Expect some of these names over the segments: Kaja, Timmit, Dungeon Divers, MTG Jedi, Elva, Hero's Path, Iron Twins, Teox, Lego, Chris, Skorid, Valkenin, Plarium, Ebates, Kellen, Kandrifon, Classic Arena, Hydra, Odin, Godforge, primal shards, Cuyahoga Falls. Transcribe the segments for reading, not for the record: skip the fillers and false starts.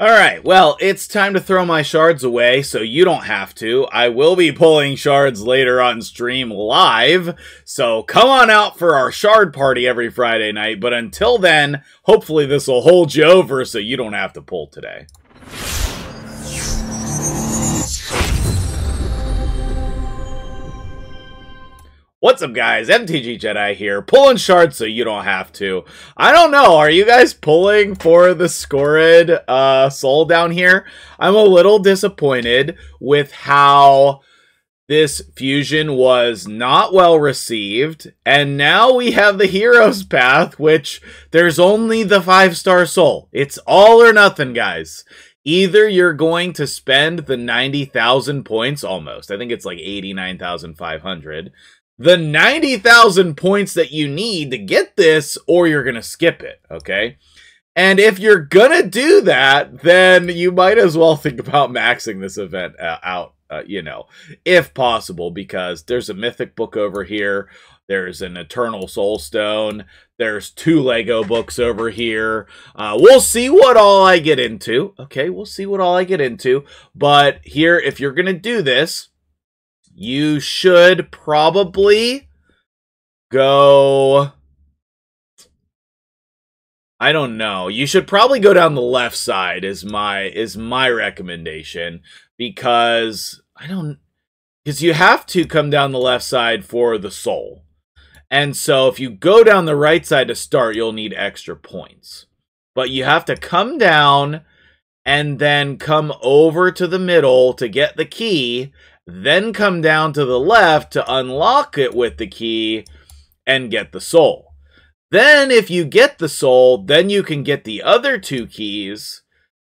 Alright, well, it's time to throw my shards away, so you don't have to. I will be pulling shards later on stream live, so come on out for our shard party every Friday night, but until then, hopefully this will hold you over so you don't have to pull today. What's up, guys? MTG Jedi here, pulling shards so you don't have to. I don't know, are you guys pulling for the Skorid soul down here? I'm a little disappointed with how this fusion was not well received, and now we have the Hero's Path, which there's only the 5-star soul. It's all or nothing, guys. Either you're going to spend the 90,000 points, almost, I think it's like 89,500, the 90,000 points that you need to get this, or you're going to skip it, okay? And if you're going to do that, then you might as well think about maxing this event out, you know, if possible, because there's a mythic book over here, there's an eternal soul stone, there's 2 Lego books over here. We'll see what all I get into, okay? We'll see what all I get into, but here, if you're going to do this, you should probably go, I don't know. You should probably go down the left side is my recommendation, because you have to come down the left side for the soul. And so if you go down the right side to start, you'll need extra points. But you have to come down and then come over to the middle to get the key. Then come down to the left to unlock it with the key and get the soul. Then if you get the soul, then you can get the other 2 keys.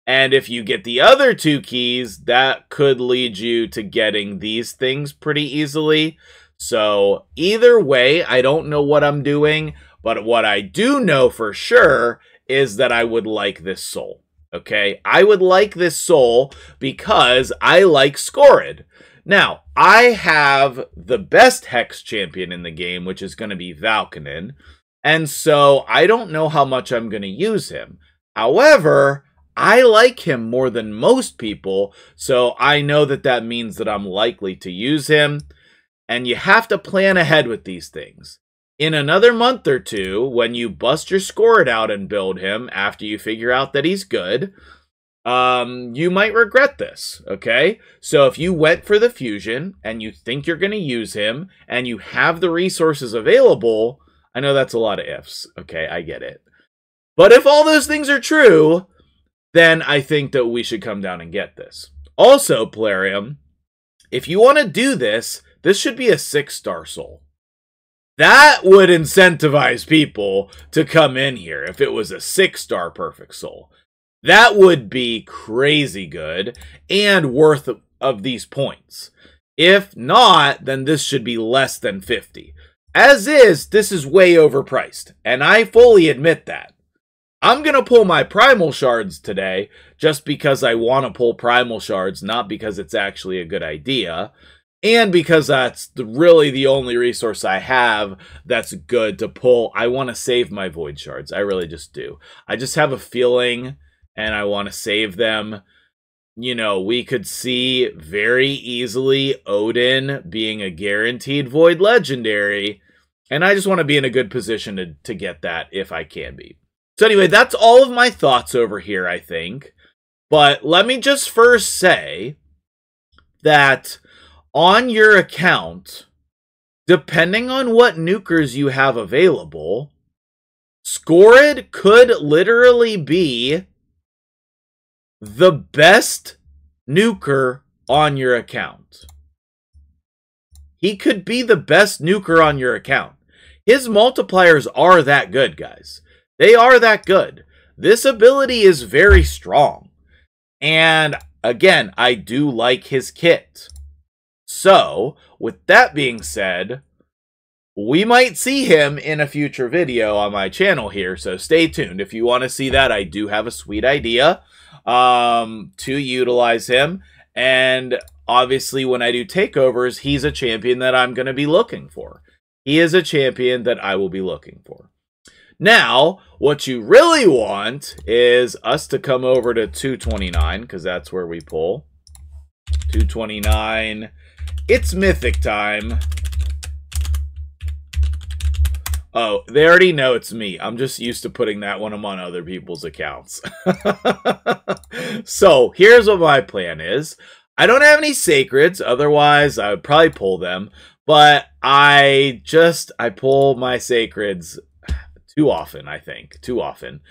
And if you get the other 2 keys, that could lead you to getting these things pretty easily. So either way, I don't know what I'm doing, but what I do know for sure is that I would like this soul. Okay, I would like this soul because I like Skorid. Now, I have the best Hex champion in the game, which is going to be Valkenin, and so I don't know how much I'm going to use him. However, I like him more than most people, so I know that that means that I'm likely to use him, and you have to plan ahead with these things. In another month or two, when you bust your Skorid out and build him after you figure out that he's good, you might regret this, okay? So if you went for the fusion and you think you're going to use him and you have the resources available, I know that's a lot of ifs, okay? I get it. But if all those things are true, then I think that we should come down and get this. Also, Plarium, if you want to do this, this should be a 6-star soul. That would incentivize people to come in here if it was a 6-star perfect soul. That would be crazy good and worth of these points. If not, then this should be less than 50. As is, this is way overpriced, and I fully admit that. I'm going to pull my primal shards today just because I want to pull primal shards, not because it's actually a good idea. And because that's really the only resource I have that's good to pull. I want to save my void shards. I really just do. I just have a feeling, and I want to save them. You know, we could see very easily Odin being a guaranteed void legendary. And I just want to be in a good position to get that if I can be. So anyway, that's all of my thoughts over here, I think. But let me just first say that on your account, depending on what nukers you have available, Skorid could literally be the best nuker on your account. He could be the best nuker on your account. His multipliers are that good, guys. They are that good. This ability is very strong. And again, I do like his kit. So, with that being said, we might see him in a future video on my channel here, so stay tuned. If you want to see that, I do have a sweet idea to utilize him, and obviously when I do takeovers, he's a champion that I'm going to be looking for. He is a champion that I will be looking for. Now, what you really want is us to come over to 229, because that's where we pull. 229. It's mythic time. Oh, they already know it's me. I'm just used to putting that one on other people's accounts. So, here's what my plan is. I don't have any sacreds, otherwise I would probably pull them. But I pull my sacreds too often, I think. Too often.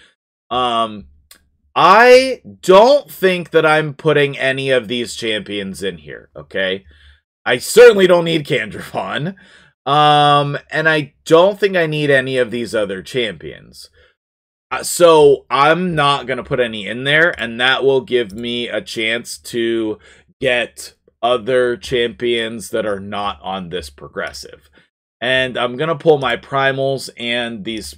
I don't think that I'm putting any of these champions in here, okay? I certainly don't need Kandrifon. And I don't think I need any of these other champions. So I'm not going to put any in there, and that will give me a chance to get other champions that are not on this progressive. And I'm going to pull my primals and these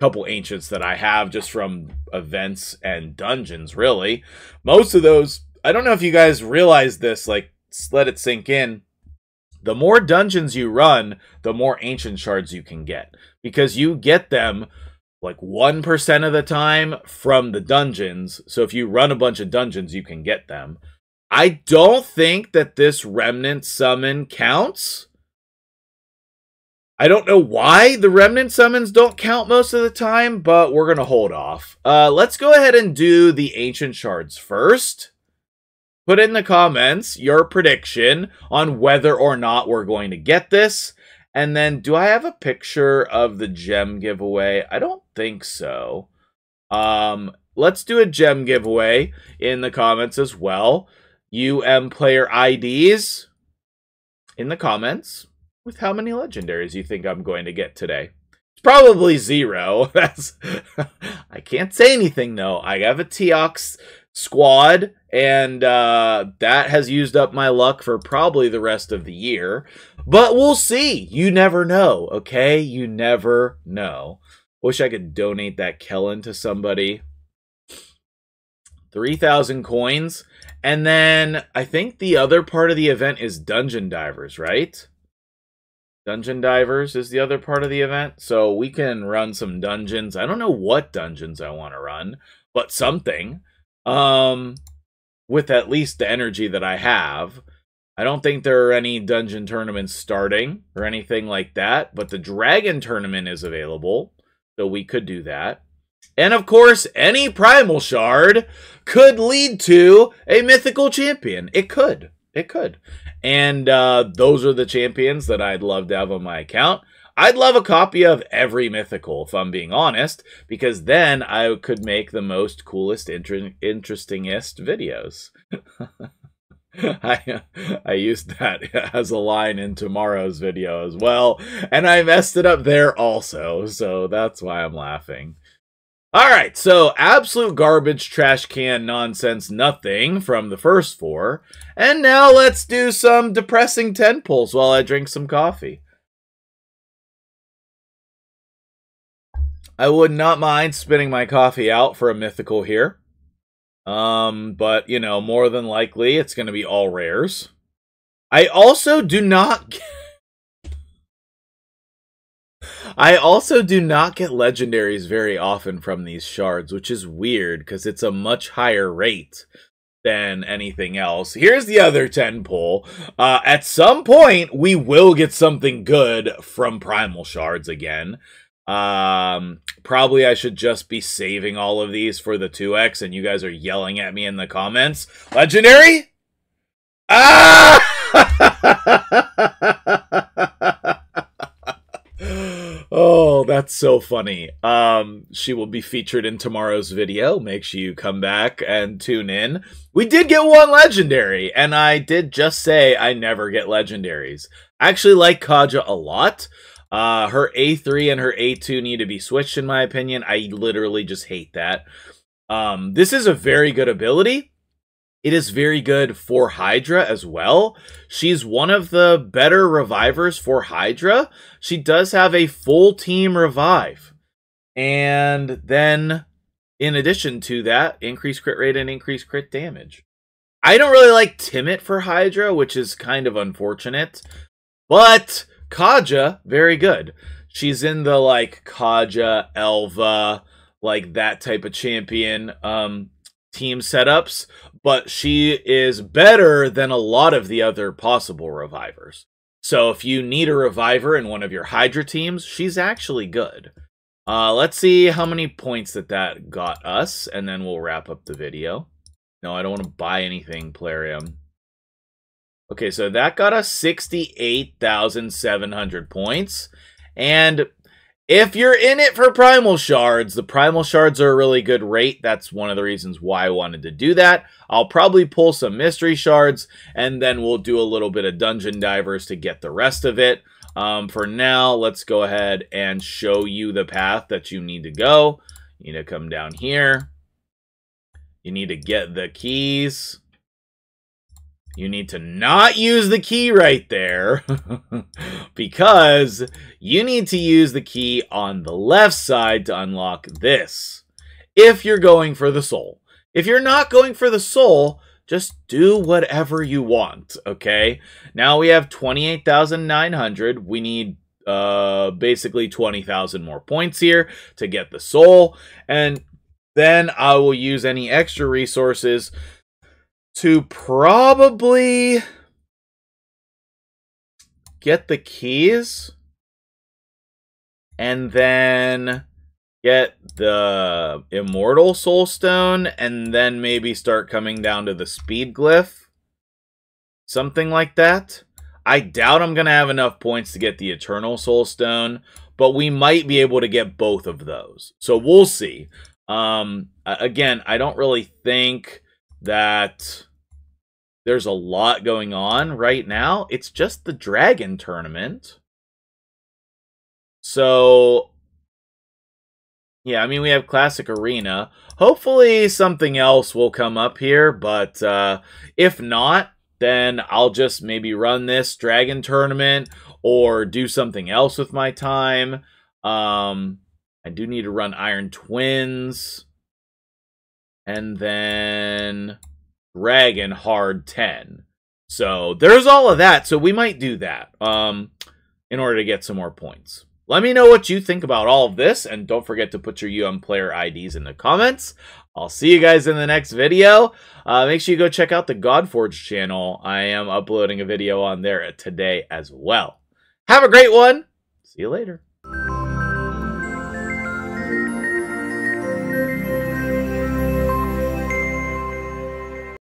couple ancients that I have just from events and dungeons, really. Most of those, I don't know if you guys realize this, like, let it sink in. The more dungeons you run, the more ancient shards you can get. Because you get them like 1% of the time from the dungeons. So if you run a bunch of dungeons, you can get them. I don't think that this remnant summon counts. I don't know why the remnant summons don't count most of the time, but we're going to hold off. Let's go ahead and do the ancient shards first. Put in the comments your prediction on whether or not we're going to get this. And then, do I have a picture of the gem giveaway? I don't think so. Let's do a gem giveaway in the comments as well. Player IDs in the comments with how many legendaries you think I'm going to get today. It's probably zero. That's I can't say anything, though. I have a Teox squad, and that has used up my luck for probably the rest of the year, but we'll see. You never know, okay? You never know. Wish I could donate that Kellen to somebody. 3,000 coins, and then I think the other part of the event is Dungeon Divers, right? Dungeon Divers is the other part of the event, so we can run some dungeons. I don't know what dungeons I want to run, but something. With at least the energy that I have. I don't think there are any dungeon tournaments starting or anything like that, but the dragon tournament is available, so we could do that. And of course, any primal shard could lead to a mythical champion. It could. It could. And those are the champions that I'd love to have on my account. I'd love a copy of every mythical, if I'm being honest, because then I could make the most coolest, interestingest videos. I used that as a line in tomorrow's video as well, and I messed it up there also, so that's why I'm laughing. All right, so absolute garbage, trash can, nonsense, nothing from the first four. And now let's do some depressing 10 pulls while I drink some coffee. I would not mind spitting my coffee out for a mythical here. But, you know, more than likely, it's going to be all rares. I also do not get legendaries very often from these shards, which is weird because it's a much higher rate than anything else. Here's the other 10 pull. At some point, we will get something good from primal shards again. Probably I should just be saving all of these for the 2x, and you guys are yelling at me in the comments. Legendary? Ah! Oh, that's so funny. She will be featured in tomorrow's video. Make sure you come back and tune in. We did get one legendary, and I did just say I never get legendaries. I actually like Kaja a lot. Her A3 and her A2 need to be switched, in my opinion. I literally just hate that. This is a very good ability. It is very good for Hydra as well. She's one of the better revivers for Hydra. She does have a full team revive. And then, in addition to that, increased crit rate and increased crit damage. I don't really like Timmit for Hydra, which is kind of unfortunate. But Kaja, very good. She's in the, like, Kaja, Elva, like, that type of champion team setups, but she is better than a lot of the other possible revivers. So if you need a reviver in one of your Hydra teams, she's actually good. Let's see how many points that got us, and then we'll wrap up the video. No, I don't want to buy anything, Plarium. Okay, so that got us 68,700 points. And if you're in it for primal shards, the primal shards are a really good rate. That's one of the reasons why I wanted to do that. I'll probably pull some mystery shards, and then we'll do a little bit of Dungeon Divers to get the rest of it. For now, let's go ahead and show you the path that you need to go. You need to come down here. You need to get the keys. You need to not use the key right there because you need to use the key on the left side to unlock this if you're going for the soul. If you're not going for the soul, just do whatever you want, okay? Now we have 28,900. We need basically 20,000 more points here to get the soul, and then I will use any extra resources to probably get the keys and then get the immortal soul stone and then maybe start coming down to the speed glyph. Something like that. I doubt I'm going to have enough points to get the eternal soul stone, but we might be able to get both of those. So we'll see. Again, I don't really think that there's a lot going on right now. It's just the dragon tournament. So, yeah, I mean, we have Classic Arena. Hopefully something else will come up here, but if not, then I'll just maybe run this dragon tournament or do something else with my time. I do need to run Iron Twins. And then dragon hard 10. So there's all of that. So we might do that in order to get some more points. Let me know what you think about all of this. And don't forget to put your UM player IDs in the comments. I'll see you guys in the next video. Make sure you go check out the Godforge channel. I am uploading a video on there today as well. Have a great one. See you later.